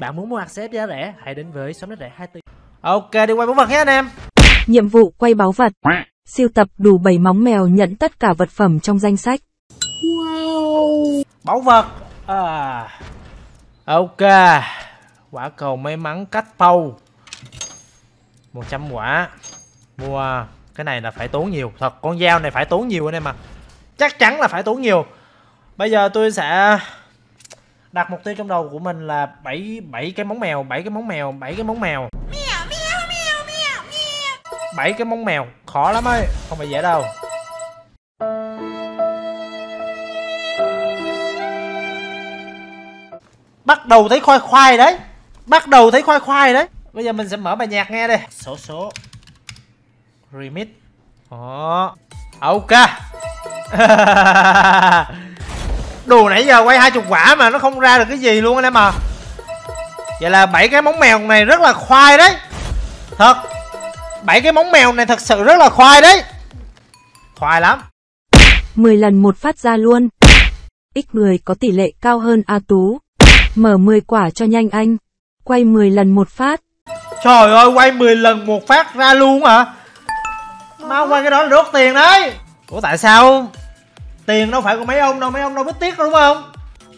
Bạn muốn mua hạt xếp giá rẻ, hãy đến với shopnickre24h. Ok, đi quay báu vật nhé anh em. Nhiệm vụ quay báu vật. Siêu tập đủ 7 móng mèo, nhận tất cả vật phẩm trong danh sách. Wow. Báu vật à. Ok. Quả cầu may mắn cách pâu 100 quả. Mua cái này là phải tốn nhiều. Thật, con dao này phải tốn nhiều anh em ạ. Chắc chắn là phải tốn nhiều. Bây giờ tôi sẽ đặt mục tiêu trong đầu của mình là 7 cái móng mèo, 7 cái móng mèo. 7 cái móng mèo, khó lắm ấy, không phải dễ đâu. Bắt đầu thấy khoai khoai đấy. Bây giờ mình sẽ mở bài nhạc nghe đây. Số remix. Ok. Đồ nãy giờ quay 20 quả mà nó không ra được cái gì luôn anh em à. Vậy là 7 cái móng mèo này rất là khoai đấy. Thật, 7 cái móng mèo này thật sự rất là khoai đấy. Khoai lắm. 10 lần một phát ra luôn. X10 có tỷ lệ cao hơn A Tú. Mở 10 quả cho nhanh anh. Quay 10 lần một phát. Trời ơi, quay 10 lần một phát ra luôn hả? Mau quay cái đó là đốt tiền đấy. Ủa tại sao? Tiền đâu phải của mấy ông đâu biết tiếc đúng không?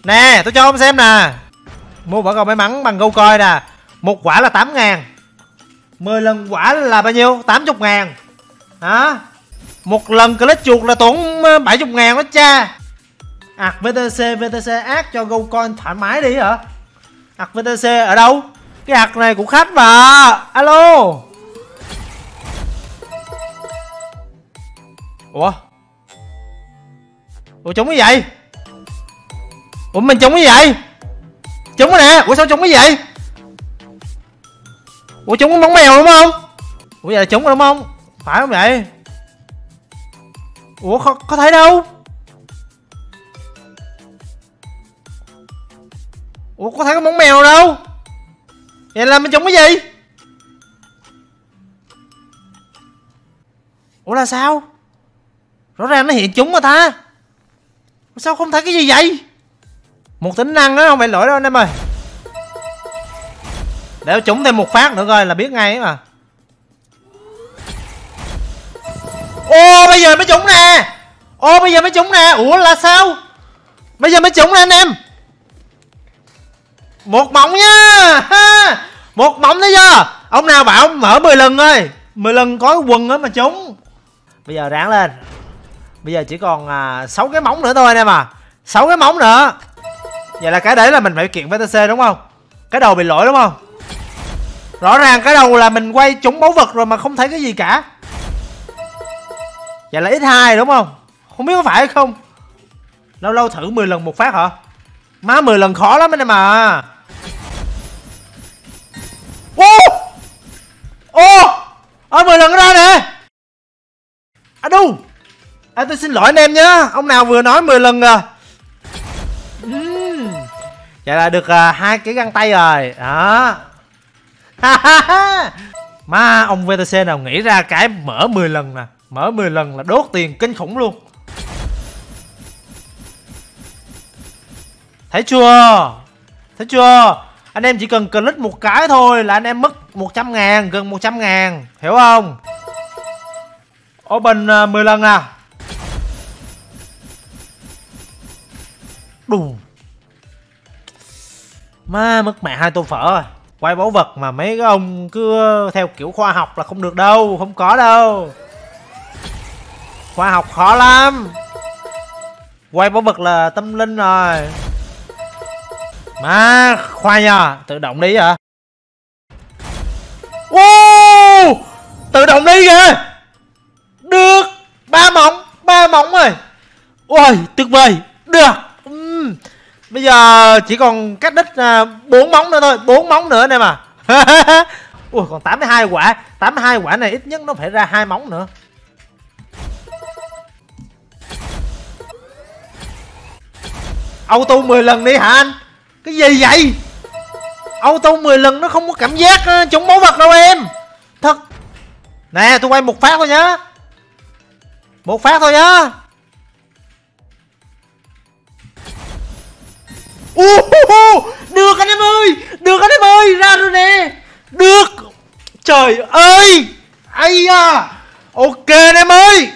Nè, tôi cho ông xem nè. Mua quả cầu may mắn bằng câu coi nè. Một quả là 8.000. 10 lần quả là bao nhiêu? 80.000. Hả? Một lần click chuột là tốn 70.000 đó cha. Ặc VTC ác cho GoCoin thoải mái đi hả? Ặc VTC ở đâu? Cái ặc này của khách mà. Alo. Ủa trúng cái vậy? Ủa mình trúng cái vậy? Trúng rồi nè. Ủa sao trúng cái vậy? Ủa trúng cái móng mèo đúng không? Ủa vậy là trúng rồi đúng không? Phải không vậy? Ủa có thấy đâu? Ủa có thấy cái móng mèo đâu? Vậy là mình trúng cái gì? Ủa là sao? Rõ ràng nó hiện trúng mà ta. Sao không thấy cái gì vậy? Một tính năng đó không phải lỗi đâu anh em ơi. Để trúng thêm một phát nữa coi là biết ngay ấy mà. Ô bây giờ mới trúng nè. Ủa là sao? Bây giờ mới trúng nè anh em. Một mỏng nha. Một mỏng đấy chưa? Ông nào bảo mở 10 lần ơi. 10 lần có quần á mà trúng. Bây giờ ráng lên. Bây giờ chỉ còn 6 cái móng nữa thôi anh em à. 6 cái móng nữa. Vậy là cái đấy là mình phải kiện VTC đúng không? Cái đầu bị lỗi đúng không? Rõ ràng cái đầu là mình quay trúng báu vật rồi mà không thấy cái gì cả. Vậy là x2 đúng không? Không biết có phải hay không. Lâu lâu thử 10 lần một phát hả? Má 10 lần khó lắm anh em à. Ô! Ô! Ôi 10 lần ra nè. À đu. À, tôi xin lỗi anh em nhé. Ông nào vừa nói 10 lần rồi. Vậy là được 2 cái găng tay rồi. Đó. Má ông VTC nào nghĩ ra cái mở 10 lần nè. Mở 10 lần là đốt tiền kinh khủng luôn. Thấy chưa? Anh em chỉ cần click một cái thôi là anh em mất 100.000, gần 100.000, hiểu không? Open 10 lần nè. Đù. Má mất mẹ 2 tô phở rồi. Quay báu vật mà mấy cái ông cứ theo kiểu khoa học là không được đâu. Không có đâu. Khoa học khó lắm. Quay báu vật là tâm linh rồi. Má khoai nha. Tự động đi hả? Wow. Tự động đi kìa. Được. 3 móng rồi. Ôi tuyệt vời. Được. Bây giờ chỉ còn cách đích 4 móng nữa thôi, 4 móng nữa anh em à. Ui còn 82 quả, 82 quả này ít nhất nó phải ra 2 móng nữa. Auto 10 lần đi hả anh? Cái gì vậy? Auto 10 lần nó không có cảm giác trúng báu vật đâu em. Thật. Nè, tôi quay một phát thôi nhá. Một phát thôi nhá. Được anh em ơi, được anh em ơi, ra rồi nè. Được. Trời ơi. Ây da. Ok anh em ơi.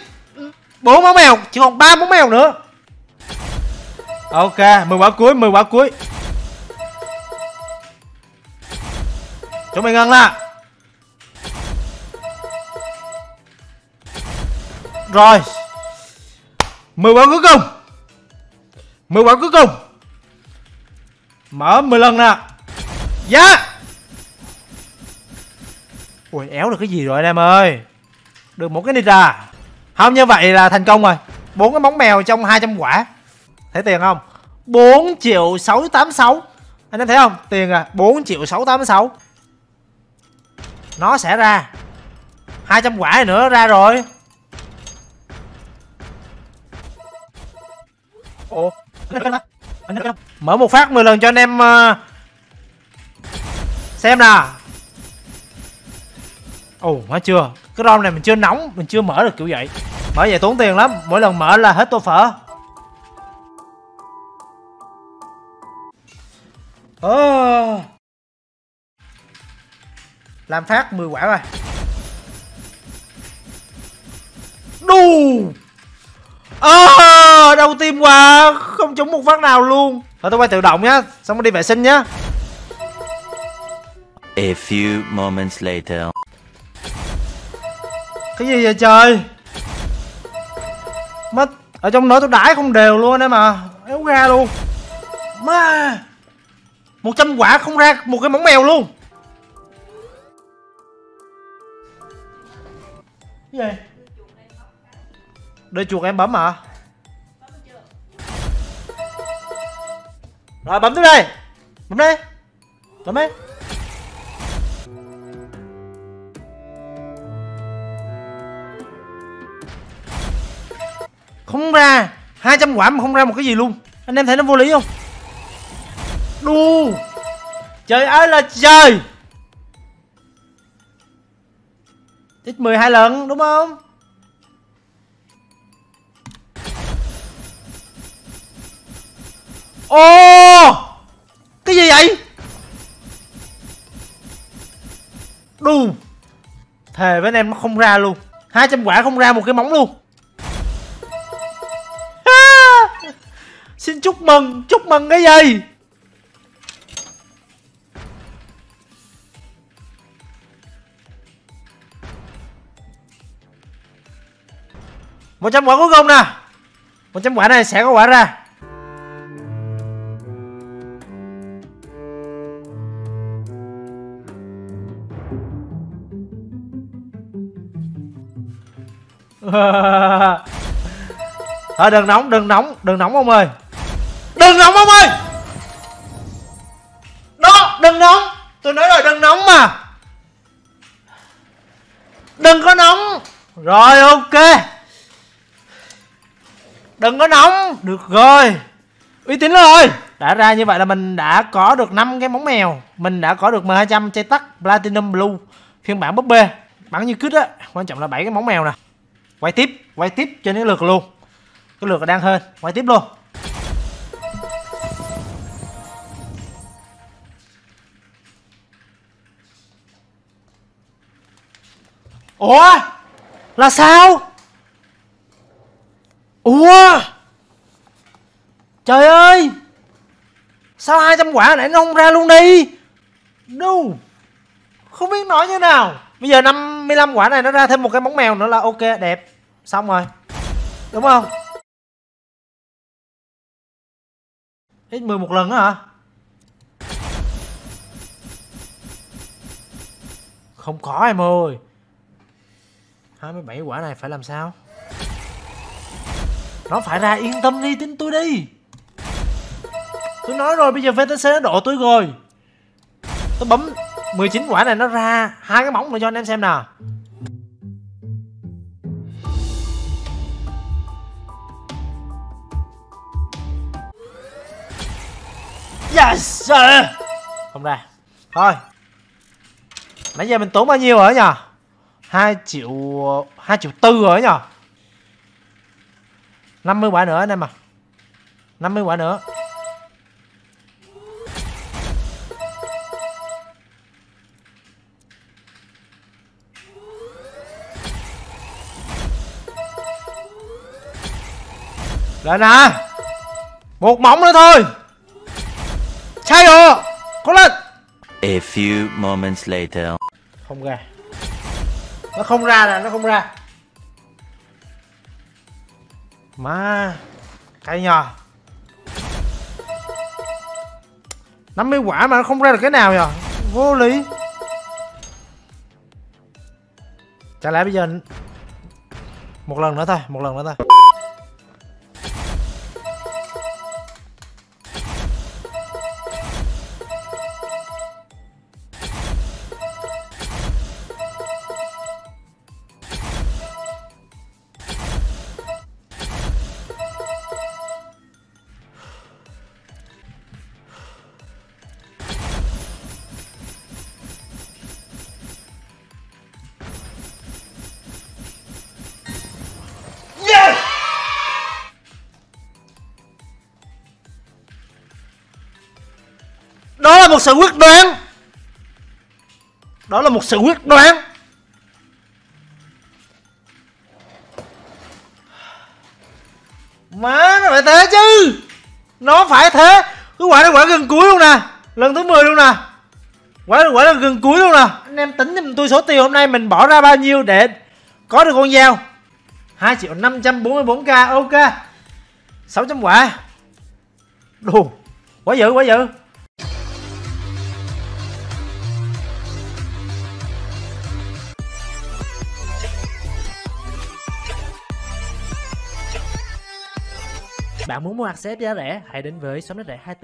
4 món mèo, chỉ còn 3 món mèo nữa. Ok, 10 quả cuối, 10 quả cuối. Chúng mày ngân là. Rồi. 10 quả cuối cùng. 10 quả cuối cùng. Mở 10 lần nè. Dạ yeah. Ui, éo được cái gì rồi anh em ơi. Được một cái nitra. Không, như vậy là thành công rồi. 4 cái móng mèo trong 200 quả. Thấy tiền không? 4 triệu 686. Anh em thấy không? Tiền à, 4 triệu 686. Nó sẽ ra 200 quả nữa ra rồi. Ủa? Mở một phát 10 lần cho anh em xem nè. Ồ, oh, chưa. Cái ROM này mình chưa nóng, mình chưa mở được kiểu vậy. Mở vậy tốn tiền lắm, mỗi lần mở là hết tô phở. Oh. Làm phát 10 quả rồi. Đù. Đau tim quá, không trúng một phát nào luôn. Thôi tôi quay tự động nhá, xong rồi đi vệ sinh nhá. A few moments later. Cái gì vậy trời? Mất ở trong nồi tôi đãi không đều luôn đấy mà, éo ra luôn. Má. 100 quả không ra một cái móng mèo luôn. Cái gì? Đôi chuột em bấm hả? Rồi bấm tiếp đây. Bấm đây. Bấm đây. Không ra 200 quả mà không ra một cái gì luôn. Anh em thấy nó vô lý không? Đu. Trời ơi là trời. Tích 12 lần đúng không? Ô, cái gì vậy? Đù. Thề với anh em nó không ra luôn. 200 quả không ra một cái móng luôn. Xin chúc mừng. Chúc mừng cái gì? Một trăm quả cuối cùng nè. 100 quả này sẽ có quả ra. Thôi đừng nóng, đừng nóng, đừng nóng ông ơi. Đừng nóng ông ơi. Đó, đừng nóng. Tôi nói rồi đừng nóng mà. Đừng có nóng. Rồi ok. Đừng có nóng. Được rồi. Uy tín rồi. Đã ra như vậy là mình đã có được 5 cái móng mèo. Mình đã có được M200 chay tắc Platinum Blue phiên bản búp bê. Bắn như cứt á. Quan trọng là 7 cái móng mèo nè. Quay tiếp cho những lượt luôn. Cái lượt đang hên, quay tiếp luôn. Ủa? Là sao? Ủa? Trời ơi. Sao 200 quả nãy nó không ra luôn đi? Đu. Không biết nói như nào. Bây giờ 55 quả này nó ra thêm một cái móng mèo nữa là ok, đẹp. Xong rồi. Đúng không? X10 một lần đó hả? Không có em ơi. 27 quả này phải làm sao? Nó phải ra, yên tâm đi, tin tôi đi. Tôi nói rồi, bây giờ VTC nó độ tôi rồi. Tôi bấm 19 quả này nó ra 2 cái móng nữa cho anh em xem nào. Yes. Không ra. Thôi. Nãy giờ mình tốn bao nhiêu rồi nhờ? 2 triệu 4 rồi nhờ. 50 quả nữa anh em à. 50 quả nữa. Lên nè. Một mỏng nữa thôi. Sai rồi. Cố lên. A few moments later. Không ra. Nó không ra nè, nó không ra. Má cây nhờ. 50 quả mà nó không ra được cái nào nhờ. Vô lý. Chả lẽ bây giờ một lần nữa thôi, một lần nữa thôi. Đó là một sự quyết đoán. Đó là một sự quyết đoán. Má nó phải thế chứ. Nó phải thế. Cứ quả này quả gần cuối luôn nè. Lần thứ 10 luôn nè. Quả là gần cuối luôn nè. Anh em tính giùm tôi số tiền hôm nay mình bỏ ra bao nhiêu để có được con dao. 2.544k. Ok. 600 quả. Đồ. Quá dữ, quá dữ. Bạn muốn mua hạt xếp giá rẻ, hãy đến với shopnickre24h.